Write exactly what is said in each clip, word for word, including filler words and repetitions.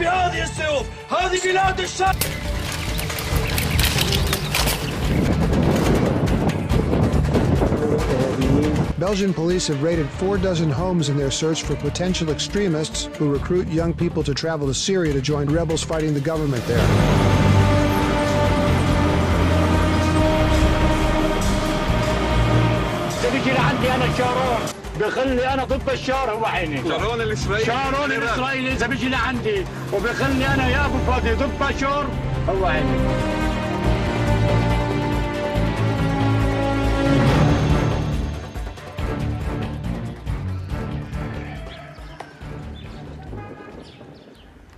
بلاد الشام. Belgian police have raided four dozen homes in their search for potential extremists who recruit young people to travel to Syria to join rebels fighting the government there. بيخلي انا ضد بشار هو عيني شارون الاسرائيلي شارون الاسرائيلي اذا بيجي لعندي وبيخلي انا يا ابو فادي ضد بشار هو عيني.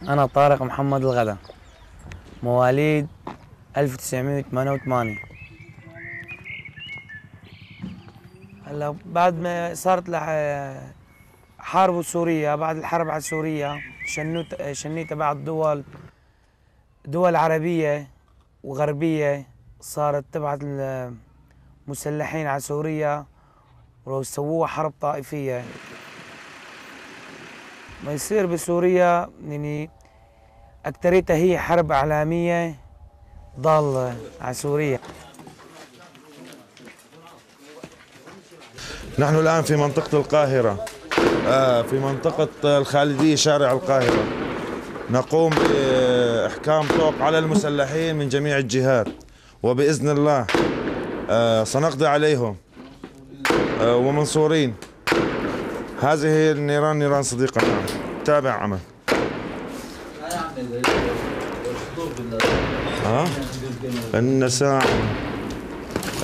انا طارق محمد الغدا مواليد ألف وتسعمئة وثمانية وثمانين. هلا بعد ما صارت حرب سوريا، بعد الحرب على سوريا شنيت شنيت بعض الدول دول عربيه وغربيه صارت تبعت المسلحين على سوريا وسووها حرب طائفيه. ما يصير بسوريا يعني اكثريتها هي حرب اعلاميه ضاله على سوريا. نحن الآن في منطقة القاهرة، في منطقة الخالدية شارع القاهرة، نقوم بإحكام طوق على المسلحين من جميع الجهات، وبإذن الله سنقضي عليهم ومنصورين. هذه النيران نيران صديقنا، تابع عمل. ها؟ النساء.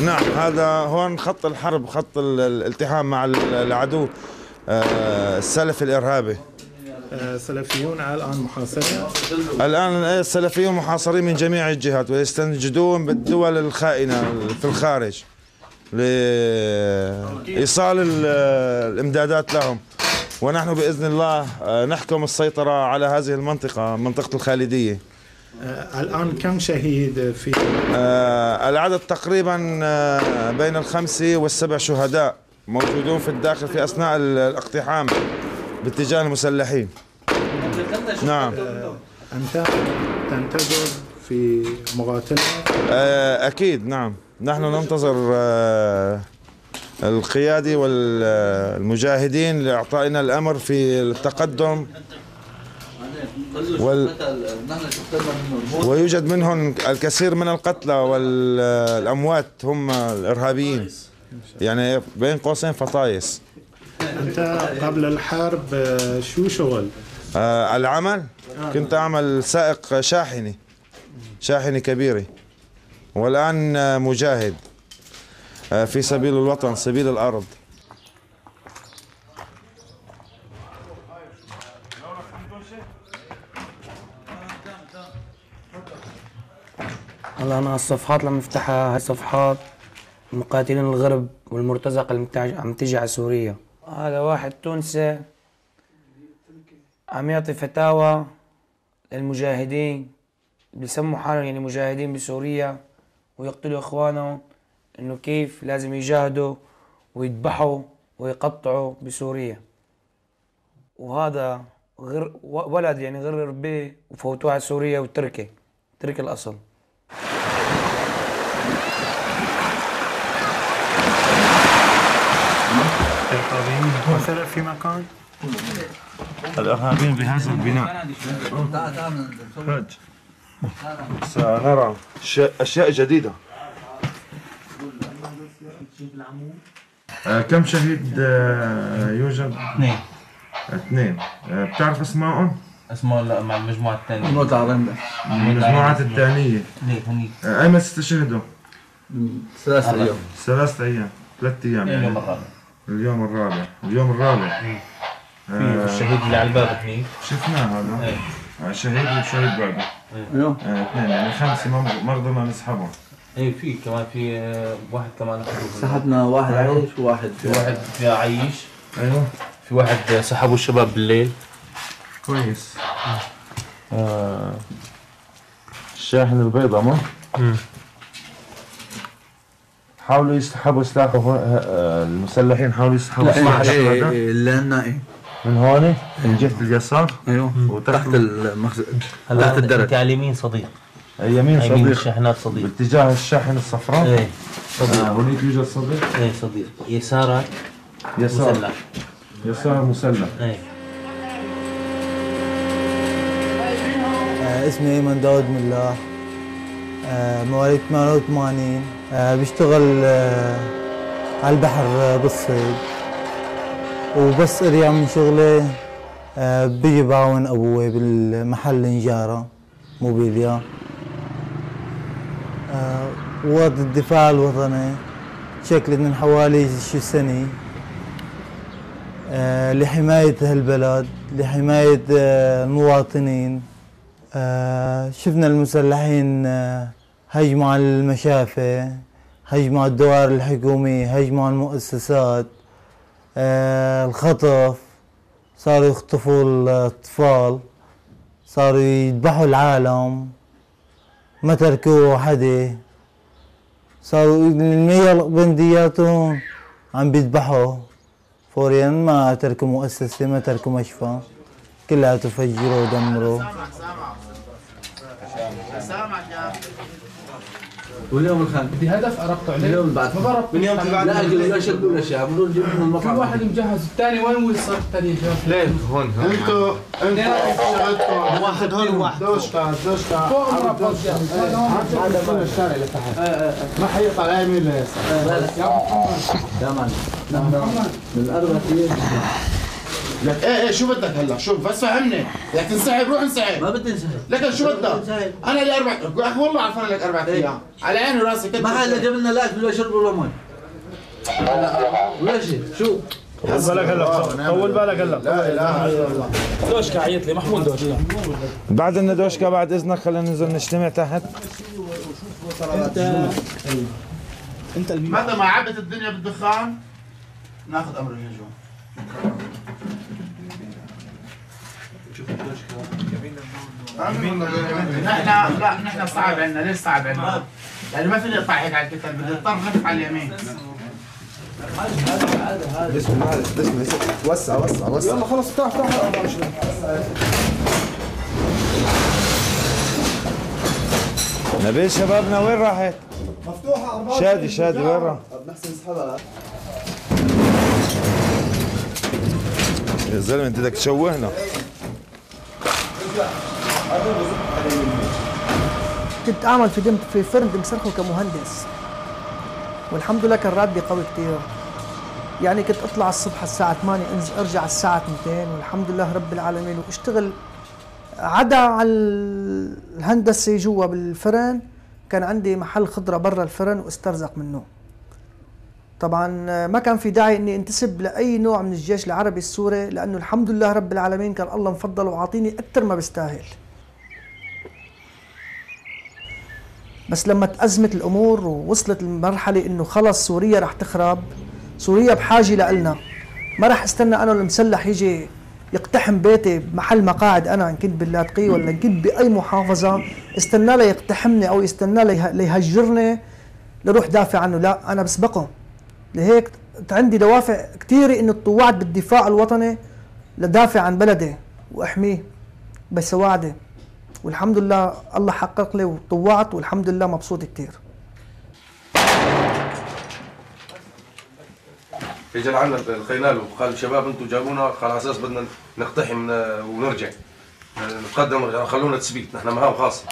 نعم، هذا هون خط الحرب، خط الالتحام مع العدو السلفي الارهابي. السلفيون الان محاصرين، الان السلفيون محاصرين من جميع الجهات ويستنجدون بالدول الخائنه في الخارج لايصال الامدادات لهم، ونحن باذن الله نحكم السيطره على هذه المنطقه، منطقه الخالديه. الآن كم شهيد في؟ آه العدد تقريبا آه بين الخمسة والسبع شهداء موجودون في الداخل في أثناء الاقتحام باتجاه المسلحين. نعم. آه أنت تنتظر في مقاتلة؟ آه أكيد نعم، نحن ننتظر آه القيادي والمجاهدين لإعطائنا الأمر في التقدم، وال... ويوجد منهم الكثير من القتلى والأموات هم الإرهابيين، يعني بين قوسين فطايس. أنت قبل الحرب شو شغل؟ آه العمل؟ كنت أعمل سائق شاحنة، شاحنة كبيرة، والآن مجاهد في سبيل الوطن، سبيل الأرض. هلا انا الصفحات لما افتحها هي صفحات المقاتلين الغرب والمرتزقه اللي عم تيجي على سوريا. هذا واحد تونسي عم يعطي فتاوى للمجاهدين بيسموا حالهم يعني مجاهدين بسوريا ويقتلوا اخوانهم، انه كيف لازم يجاهدوا ويذبحوا ويقطعوا بسوريا. وهذا غير ولد يعني غير ربيه وفوتوه على سوريا وتركي تركي الاصل. الارهابيين في مكان؟ الارهابيين بهذا البناء. سنرى اشياء جديده. كم شهيد يوجد؟ اثنين. اثنين، بتعرف اسمائهم؟ اسمائهم لا مع المجموعة الثانية. المجموعات الثانية. ليه هنيك؟ أيمتى استشهدوا؟ ثلاثة أيام. ثلاثة أيام، ثلاثة أيام يعني. اليوم الرابع. اليوم الرابع، اليوم الرابع. في الشهيد اللي على الباب هنيك. شفناه هذا. ايه. شهيد وشهيد بابه. ايوه. اثنين يعني خمسة مرضى ما نسحبهم. ايه في كمان في واحد كمان أخذوه. سحبنا واحد عيش وواحد. في واحد في عيش. ايوه. في واحد سحبوا الشباب بالليل كويس. آه. الشاحن البيضة ما حاولوا يسحبوا سلاحه المسلحين حاولوا يسحبوا سلاحه ايه ايه من هون من جهة اليسار ايوه وتحت المخزن تحت الدرج. انت على اليمين صديق يمين صديق يمين الشاحنات صديق باتجاه الشاحن الصفراء ايه صديق. هونيك يوجد صديق ايه صديق يسارك يسار مسلح. يسار مسلح ايه. اسمي أيمن داود من الله، مواليد ثمانية وثمانين، بشتغل على البحر بالصيد وبس ارجع من شغلي بيجي بعاون ابوي بالمحل نجارة موبيليا ووقت الدفاع الوطني شكلت من حوالي شو سنة لحماية هالبلد لحماية المواطنين. آه شفنا المسلحين آه هجموا على المشافي، هجموا على الدوائر الحكومية، هجموا على المؤسسات، آه الخطف، صاروا يخطفوا الأطفال، صاروا يذبحوا العالم، ما تركوا حدا، صاروا المية بندياتهم عم بيذبحوا فوريا، ما تركوا مؤسسة ما تركوا مشفى، كلها تفجروا ودمروا. واليوم الخامس بدي هدف اربطه عليه اليوم بعد ما بربط من يوم بعد لا اجل اشد ولا شيء بدون نجيب منهم المطعم كل واحد مجهز الثاني وين وين صار الثاني جاهز ليه هون هون انتوا انتوا شغلتوا واحد هون واحد دوشتا دوشتا فوق المربط جاهز هذا كل الشارع اللي تحت ما حيطلع لا يمين لا يسار يا محمد يا مان يا محمد بالاربع ايام لك ايه ايه شو بدك هلا؟ شو بس فهمني، بدك تنسحب روح انسحب ما بدي انسحب لكن شو بدك؟ انا لي اربع اخي والله عرفان لك اربع ايام، على عيني وراسي كنت ما حدا جاب لنا لا اكل ولا شرب ولا مي ولا شيء، شو؟ طول بالك هلا طول بالك هلا لا اله الا الله. دوشكا عيط لي محمود دوشكا بعد انه دوشكا بعد اذنك خلينا ننزل نجتمع تحت. انت انت مدى ما عبت الدنيا بالدخان ناخذ امر الهجوم. نحن لا نحن صعب عندنا، ليش صعب عندنا؟ لأنه ما في اللي يقطع هيك على الكتل، بده يضطر نقطع على اليمين. هذا هذا هذا اسمع اسمع وسع وسع وسع يلا خلص افتح افتح نبيل شبابنا وين راحت؟ مفتوحة أربعة شادي شادي وين راح؟ بنحسن نسحبها يا زلمة أنت بدك تشوهنا كنت أعمل في في فرن دمسرخو كمهندس والحمد لله كان راتبي قوي كثير يعني كنت أطلع الصبح الساعة ثمانية أنزل أرجع الساعة اثنين والحمد لله رب العالمين وأشتغل عدا على الهندسة جوا بالفرن كان عندي محل خضرة برا الفرن وأسترزق منه طبعا ما كان في داعي اني انتسب لاي نوع من الجيش العربي السوري لانه الحمد لله رب العالمين كان الله مفضل وعاطيني اكثر ما بستاهل. بس لما تأزمت الامور ووصلت لمرحله انه خلص سوريا رح تخرب، سوريا بحاجه لالنا. ما رح استنى انا المسلح يجي يقتحم بيتي بمحل مقاعد انا ان كنت باللاذقيه ولا ان كنت باي محافظه، استنى ليقتحمني او استنى ليهجرني لروح دافع عنه، لا انا بسبقه. لهيك عندي دوافع كثيره انه اتطوعت بالدفاع الوطني لدافع عن بلدي واحميه بس وعده، والحمد لله الله حقق لي وطوعت والحمد لله مبسوط كتير. اجى لعنا الخينال وقال شباب انتم جابونا على اساس بدنا نقتحم ونرجع نتقدم، خلونا تثبيت نحن مهام خاصه.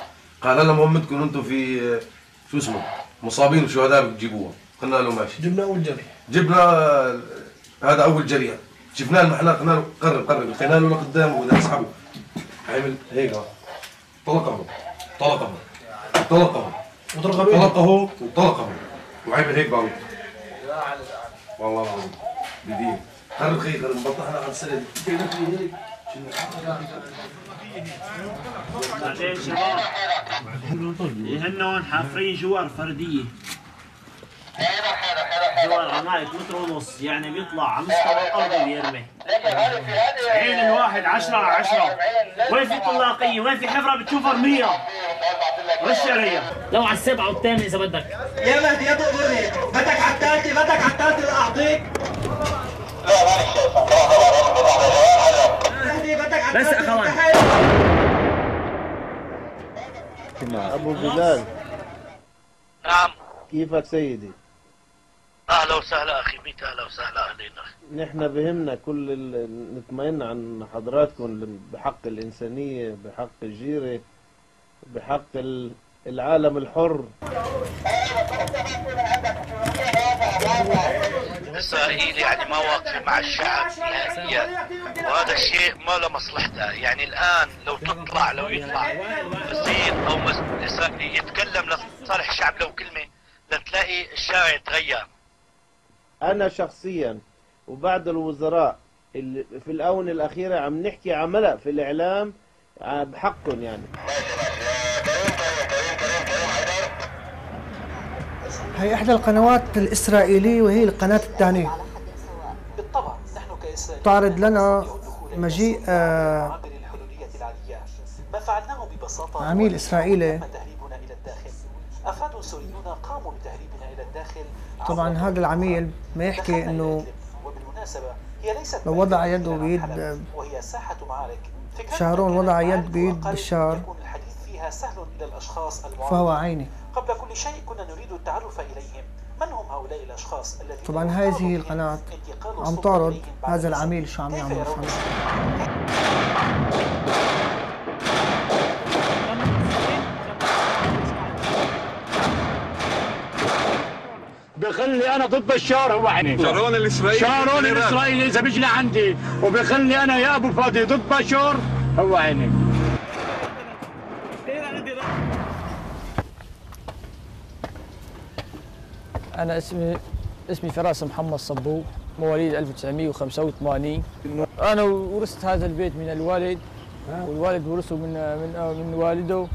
قال لنا مهمتكم انتم في شو اسمه مصابين وشهداء بتجيبوها. قلنا له ماشي. جبنا اول جريح، جبنا هذا اول جريح، شفناه المحناق قلنا له قرب قرب، الخينال ولا قدامه ولا اسحبه. عمل هيك طلقه طلقه طلقه وطلقه طلقه وطلقه وعمل هيك باروت. والله العظيم بديل قرب خير قرب بطحنا على السلم. بعدين شباب يهنون حافرين جوار فرديه، جوار عماية متر ونص، يعني بيطلع على مستوى الارض بيرمي. عين الواحد عشرة على عشرة. وين في طلاقيه؟ وين في حفره بتشوف رميه؟ والشريه لو على السبعه والثامنه اذا بدك. يا مهدي يا دغري بدك على الثالثه، بدك على الثالثه اعطيك. لا ما مهدي بدك على بس. ابو بلال. نعم. كيفك سيدي؟ اهلا وسهلا اخي، ميت اهلا وسهلا. اهلينا نحن بهمنا كل ال... نطمئن عن حضراتكم بحق الانسانيه، بحق الجيره، بحق ال... العالم الحر. اسرائيل يعني ما واقفه مع الشعب نهائيا، وهذا الشيء ما له مصلحته. يعني الان لو تطلع لو يطلع وزير او اسرائيلي يتكلم لصالح الشعب لو كلمه لتلاقي الشارع يتغير. أنا شخصياً وبعض الوزراء اللي في الآونة الأخيرة عم نحكي عملة في الإعلام بحقهم يعني. هي إحدى القنوات الإسرائيلية وهي القناة الثانية. بالطبع نحن كإسرائيل تعرض لنا مجيء ما فعلناه ببساطة عميل إسرائيلي. أفراد سوريون قاموا بتهريبنا إلى الداخل. طبعا هذا العميل ما يحكي إنه لو وضع يده بيد شارون، وضع يد بيد بشار، فهو عيني. قبل كل شيء كنا نريد التعرف إليهم، من هم هؤلاء الأشخاص الذين طبعا هذه القناة عم تعرض هذا العميل شو عم يعمل. بخلي انا ضد بشار، هو عيني شارون الاسرائيلي، شارون الاسرائيلي اذا بيجي لعندي وبخلي انا يا ابو فادي ضد بشار هو عيني. انا اسمي اسمي فراس محمد صبو، مواليد ألف وتسعمئة وخمسة وثمانين. انا ورثت هذا البيت من الوالد، والوالد ورثه من من من والده،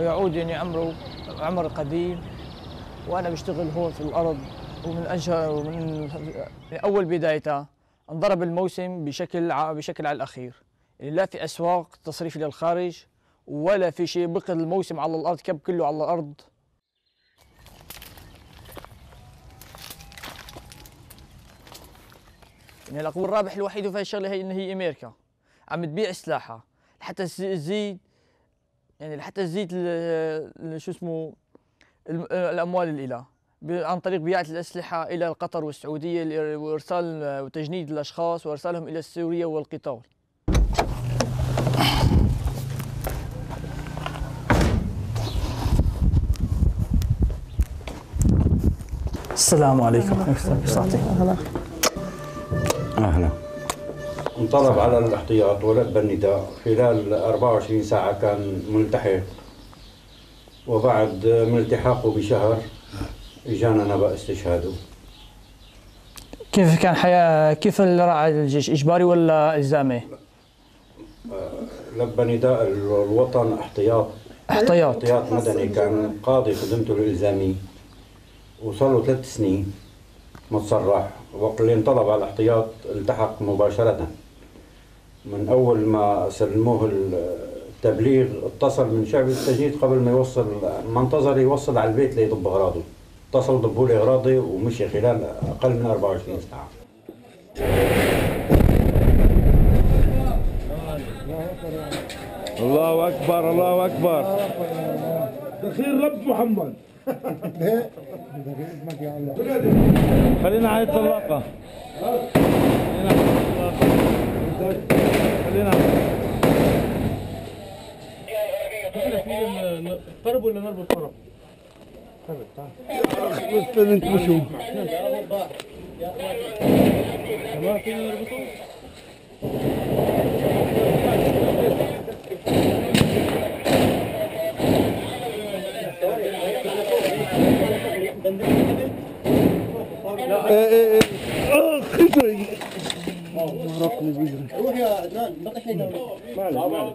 يعود يعني عمره عمر قديم. وأنا بشتغل هون في الأرض، ومن أشهر ومن أول بدايتها انضرب الموسم بشكل ع... بشكل على الأخير. لا في أسواق تصريف للخارج ولا في شيء، بقي الموسم على الأرض، كب كله على الأرض. يعني الأقوى الرابح الوحيد في الشغلة هي إن هي أمريكا عم تبيع سلاحها حتى تزيد، يعني حتى تزيد ال... شو اسمه الأموال الإله عن طريق بيعة الأسلحة إلى قطر والسعودية، وإرسال وتجنيد الأشخاص وإرسالهم إلى سوريا والقطار. السلام عليكم. أهلا أهلا. انطلب على الاحتياط ولبى النداء، خلال أربعة وعشرين ساعة كان ملتحق، وبعد من التحاقه بشهر اجانا نبأ استشهاده. كيف كان حياة كيف رعاية الجيش، اجباري ولا الزامي؟ لبى نداء الوطن احتياط احتياط احتياط مدني، كان قاضي خدمته الالزاميه، وصار له ثلاث سنين متسرح. وقت اللي انطلب على الاحتياط التحق مباشرة، من اول ما سلموه تبليغ اتصل من شعب التجنيد قبل ما يوصل منتظر يوصل على البيت ليضب اغراضه، اتصلوا ضبوا لي اغراضي ومشي خلال اقل من أربعة وعشرين ساعة. الله اكبر الله اكبر دخيل رب محمد. خلينا على الطلاقه خلينا على الطلاقه خلينا احنا طرب ولا نربط طرب؟ طرب تعال استنى انت بشوف تمام فينا نربطه؟ ايه ايه ايه خزي ورقني بجري روح يا عدنان بقي حيلك ما عليك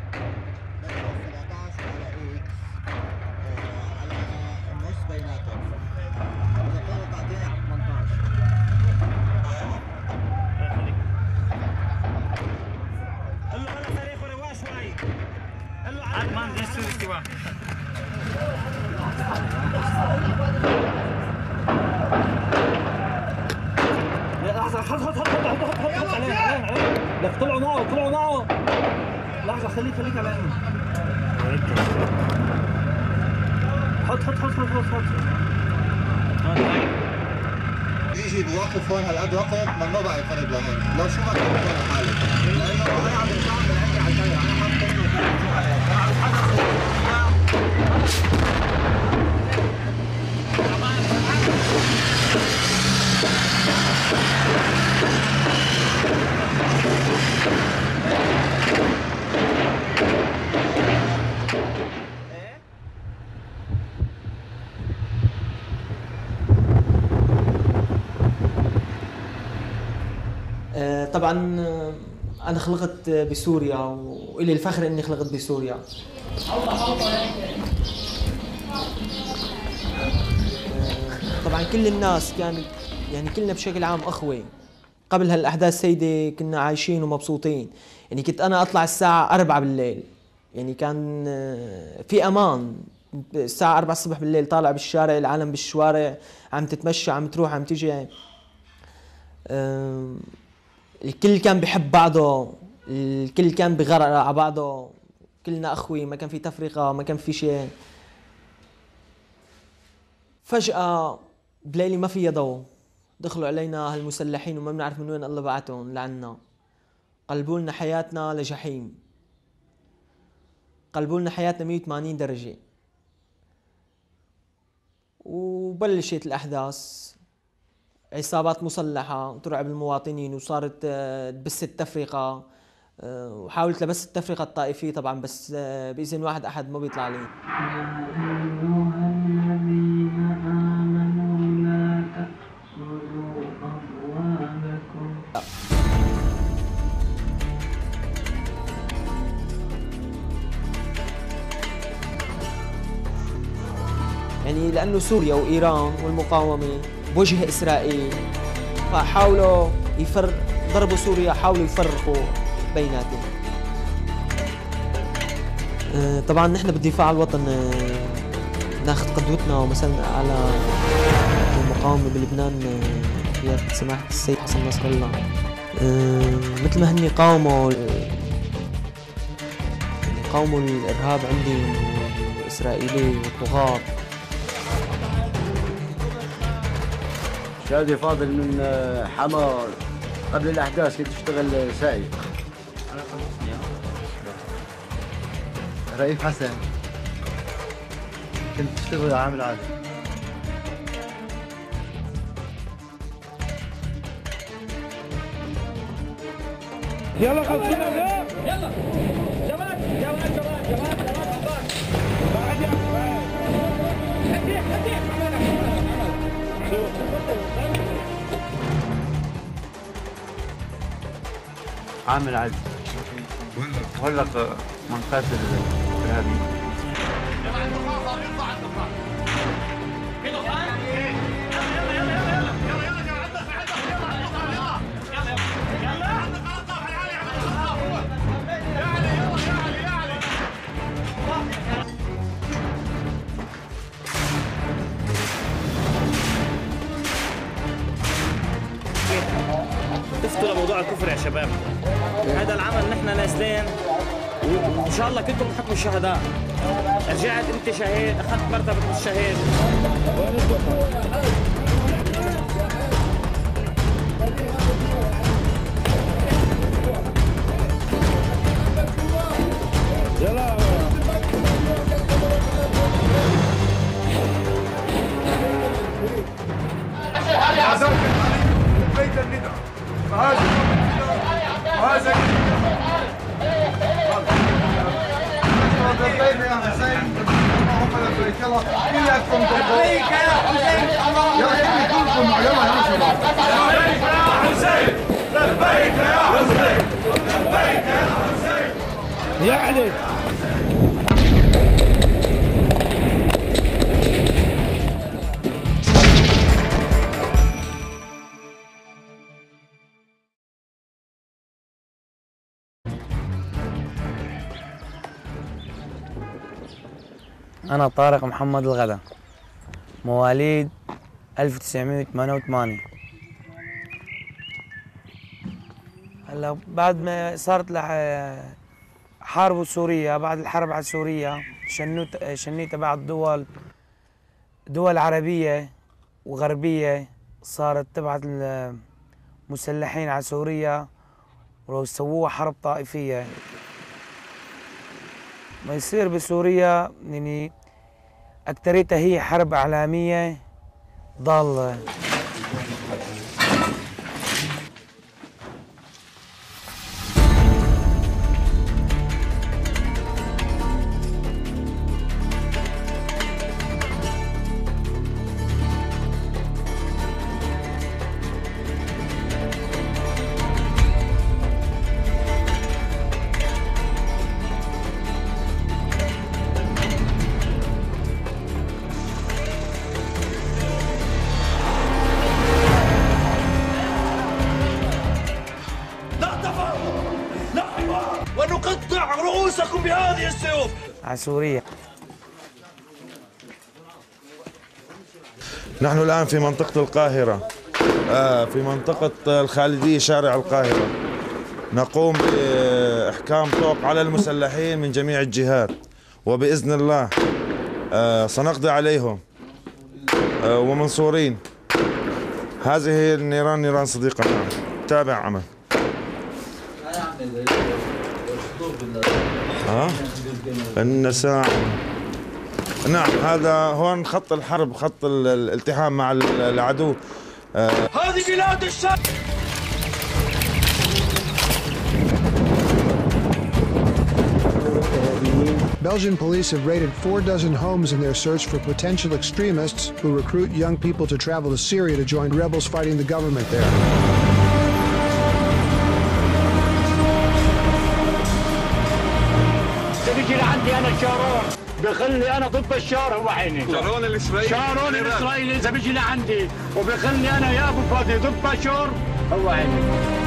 سبعطعش على اكس على النص بيناتهم اذا كانوا بعدين على ثمنطعش قول له خلص تاريخ ورواش شوي قول له عاد ما نجي نسوي سوا لحظة حط حط حط حط حط عليه عليه لك طلعوا معه طلعوا معه لحظة خليك خليك على عيني حط حط حط حط حط يجي بواقف هون هالقد وقت ممنوع بقى يقرب لهون لو شو ما كان يقرب حاله لأنه الوضع عم يتعب من عندي على الجاي أنا حاطط إيده وكله عليه أنا عم بتحدث طبعا انا خلقت بسوريا والي الفخر اني خلقت بسوريا. طبعا كل الناس كانت يعني كلنا بشكل عام اخوه. قبل هالاحداث سيدي كنا عايشين ومبسوطين، يعني كنت انا اطلع الساعه أربعة بالليل، يعني كان في امان. الساعه أربعة الصبح بالليل طالع بالشارع، العالم بالشوارع عم تتمشى، عم تروح، عم تيجي، الكل كان بحب بعضه، الكل كان بغرق على بعضه، كلنا اخوي، ما كان في تفرقه، ما كان في شيء. فجأة بليلة ما فيها ضوء دخلوا علينا هالمسلحين وما بنعرف من وين الله بعتهم لعنا، قلبوا لنا حياتنا لجحيم، قلبوا لنا حياتنا مية وثمانين درجة. وبلشت الأحداث، عصابات مسلحة ترعب المواطنين وصارت تبث التفرقة، وحاولت لبث التفرقة الطائفية طبعا، بس بإذن واحد أحد ما بيطلع لي. يعني لأنه سوريا وإيران والمقاومة بوجه إسرائيل، فحاولوا يفر ضربوا سوريا، حاولوا يفرقوا بيناتهم. طبعاً نحن بالدفاع عن الوطن ناخذ قدوتنا، ومثلاً على المقاومة بلبنان قيادة سماحة السيد حسن نصر الله، مثل ما هن قاوموا قاوموا الإرهاب عندي الإسرائيلي والطغاة. شادي فاضل من حمار قبل الأحداث كنت أشتغل سائق. رئيف حسن كنت أشتغل عامل عادي. يلا خلصنا يلا يلا شباب شباب شباب شباب شباب بعد يا شباب هدي هدي عامل عدل ولق من منقسم الارهابيين. يلا المقاطعة يطلع الدفاع. في دفاع؟ ايه؟ يلا يلا يلا يلا يلا يلا كان عندك عندك يلا يلا يلا يلا عندك قطع يا علي يا علي يلا يا علي يا علي. تفتوا لموضوع الكفر يا شباب. هذا العمل نحن نازلين وان شاء الله كنتم بحكم الشهداء. رجعت انت شهيد، اخذت مرتبه الشهيد. أنا طارق محمد الغدا، مواليد ألف وتسعمية وثمانية وثمانين. هلا بعد ما صارت حرب سوريا، بعد الحرب على سوريا شنيت شنيت بعض الدول دول عربية وغربية صارت تبعت المسلحين على سوريا ولو سووها حرب طائفية. ما يصير بسوريا يعني أكتريتها هي حرب إعلامية ضالة. سوريا. نحن الآن في منطقة القاهرة، آه في منطقة الخالدية شارع القاهرة، نقوم بإحكام طوق على المسلحين من جميع الجهات، وبإذن الله آه سنقضي عليهم آه ومنصورين. هذه النيران نيران صديقة معنا. تابع عمل. ها؟ النساء. نعم هذا هون خط الحرب، خط الالتحام مع العدو. آه. هذه بلاد الشام. Belgian police have raided four dozen homes in their search for potential extremists who recruit young people to travel to Syria to join rebels fighting the government there. أنا شارون بخلي أنا ضد بشار، هو عيني شارون الإسرائيلي، شارون الإسرائيلي إذا بيجي لعندي وبخلي أنا يا أبو فادي ضد بشار، هو عيني.